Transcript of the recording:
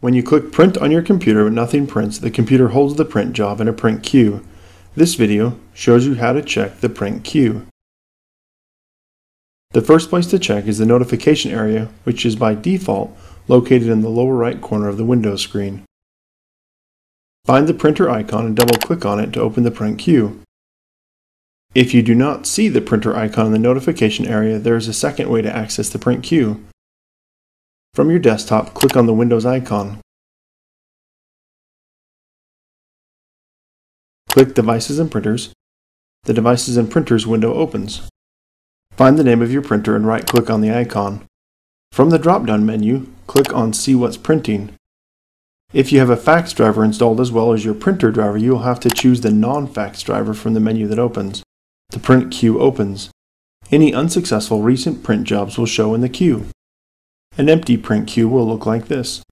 When you click print on your computer but nothing prints, the computer holds the print job in a print queue. This video shows you how to check the print queue. The first place to check is the notification area, which is by default located in the lower right corner of the Windows screen. Find the printer icon and double-click on it to open the print queue. If you do not see the printer icon in the notification area, there is a second way to access the print queue. From your desktop, click on the Windows icon. Click Devices and Printers. The Devices and Printers window opens. Find the name of your printer and right-click on the icon. From the drop-down menu, click on See What's Printing. If you have a fax driver installed as well as your printer driver, you will have to choose the non-fax driver from the menu that opens. The print queue opens. Any unsuccessful recent print jobs will show in the queue. An empty print queue will look like this.